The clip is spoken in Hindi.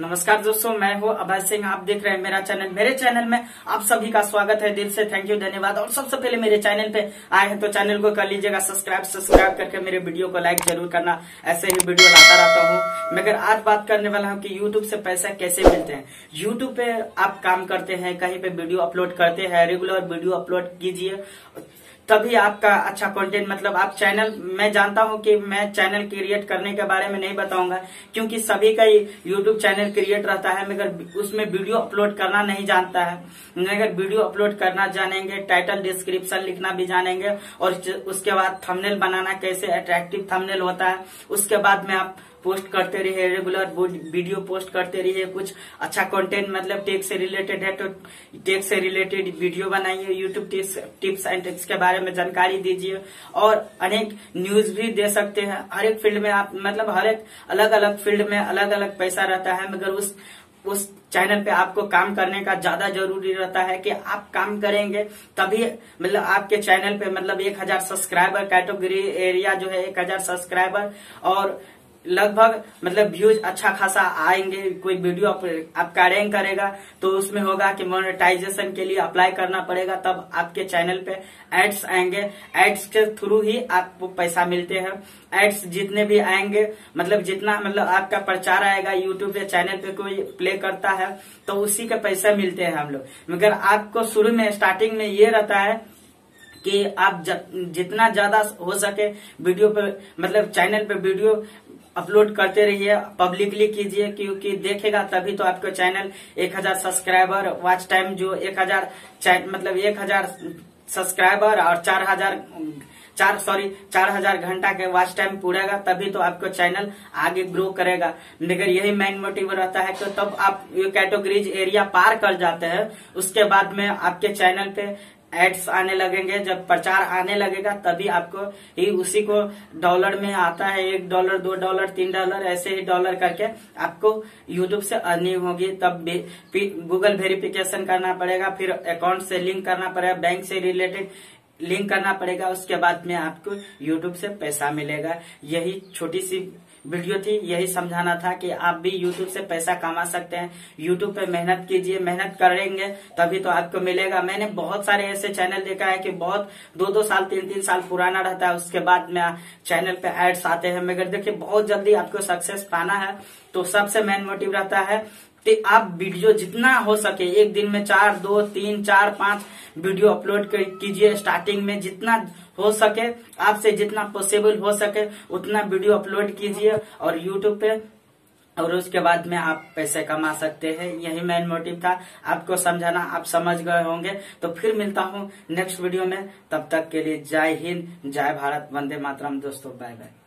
नमस्कार दोस्तों, मैं हूं अभय सिंह। आप देख रहे हैं मेरा चैनल। मेरे चैनल में आप सभी का स्वागत है। दिल से थैंक यू, धन्यवाद। और सबसे पहले मेरे चैनल पे आए हैं तो चैनल को कर लीजिएगा सब्सक्राइब करके मेरे वीडियो को लाइक जरूर करना। ऐसे ही वीडियो लाता रहता हूं। मगर आज बात करने वाला हूं कि यूट्यूब से पैसा कैसे मिलते हैं। यूट्यूब पे आप काम करते हैं, कहीं पे वीडियो अपलोड करते हैं, रेगुलर वीडियो अपलोड कीजिए तभी आपका अच्छा कंटेंट, मतलब आप चैनल, मैं जानता हूं कि मैं चैनल क्रिएट करने के बारे में नहीं बताऊंगा क्योंकि सभी का यूट्यूब चैनल क्रिएट रहता है, मगर उसमें वीडियो अपलोड करना नहीं जानता है। मगर वीडियो अपलोड करना जानेंगे, टाइटल डिस्क्रिप्शन लिखना भी जानेंगे और उसके बाद थंबनेल बनाना, कैसे अट्रैक्टिव थंबनेल होता है। उसके बाद में आप पोस्ट करते रहिए, रेगुलर वीडियो पोस्ट करते रहिए। कुछ अच्छा कंटेंट, मतलब टेक से रिलेटेड है तो टेक से रिलेटेड वीडियो बनाइए। यूट्यूब टिप्स एंड ट्रिक्स के बारे में जानकारी दीजिए और अनेक न्यूज भी दे सकते हैं। हर एक फील्ड में आप, मतलब हर एक अलग अलग फील्ड में अलग अलग पैसा रहता है, मगर उस चैनल पे आपको काम करने का ज्यादा जरूरी रहता है कि आप काम करेंगे तभी, मतलब आपके चैनल पे, मतलब 1000 सब्सक्राइबर कैटेगरी एरिया जो है 1000 सब्सक्राइबर और लगभग, मतलब व्यूज अच्छा खासा आएंगे। कोई वीडियो आपका रैंक करेगा तो उसमें होगा कि मोनेटाइजेशन के लिए अप्लाई करना पड़ेगा, तब आपके चैनल पे एड्स आएंगे। एड्स के थ्रू ही आपको पैसा मिलते हैं। एड्स जितने भी आएंगे, मतलब जितना, मतलब आपका प्रचार आएगा, यूट्यूब या चैनल पे कोई प्ले करता है तो उसी के पैसे मिलते हैं हम लोग। मगर आपको शुरू में, स्टार्टिंग में ये रहता है कि आप जितना ज्यादा हो सके वीडियो पे, मतलब चैनल पे वीडियो अपलोड करते रहिए, पब्लिकली कीजिए क्योंकि देखेगा तभी तो आपका चैनल 1000 सब्सक्राइबर, वॉच टाइम जो 1000, मतलब 1000 सब्सक्राइबर और 4000 घंटा के वॉच टाइम पूरेगा, तभी तो आपको चैनल आगे ग्रो करेगा। मगर यही मेन मोटिव रहता है कि तब आप ये कैटेगरीज एरिया पार कर जाते हैं। उसके बाद में आपके चैनल पे एड्स आने लगेंगे। जब प्रचार आने लगेगा तभी आपको ही, उसी को डॉलर में आता है, $1, $2, $3, ऐसे ही डॉलर करके आपको यूट्यूब से अर्निंग होगी। तब गूगल वेरिफिकेशन करना पड़ेगा, फिर अकाउंट से लिंक करना पड़ेगा, बैंक से रिलेटेड लिंक करना पड़ेगा। उसके बाद में आपको यूट्यूब से पैसा मिलेगा। यही छोटी सी वीडियो थी, यही समझाना था कि आप भी यूट्यूब से पैसा कमा सकते हैं। यूट्यूब पे मेहनत कीजिए, मेहनत करेंगे तभी तो आपको मिलेगा। मैंने बहुत सारे ऐसे चैनल देखा है कि बहुत 2-2 साल, 3-3 साल पुराना रहता है, उसके बाद में चैनल पे एड्स आते हैं। मगर देखिए, बहुत जल्दी आपको सक्सेस पाना है तो सबसे मेन मोटिव रहता है कि आप वीडियो जितना हो सके, एक दिन में 4, 2, 3, 4, 5 वीडियो अपलोड कीजिए। स्टार्टिंग में जितना हो सके, आपसे जितना पॉसिबल हो सके उतना वीडियो अपलोड कीजिए और यूट्यूब पे, और उसके बाद में आप पैसे कमा सकते हैं। यही मेन मोटिव था आपको समझाना। आप समझ गए होंगे। तो फिर मिलता हूँ नेक्स्ट वीडियो में। तब तक के लिए जय हिंद, जय भारत, वंदे मातरम दोस्तों। Bye bye.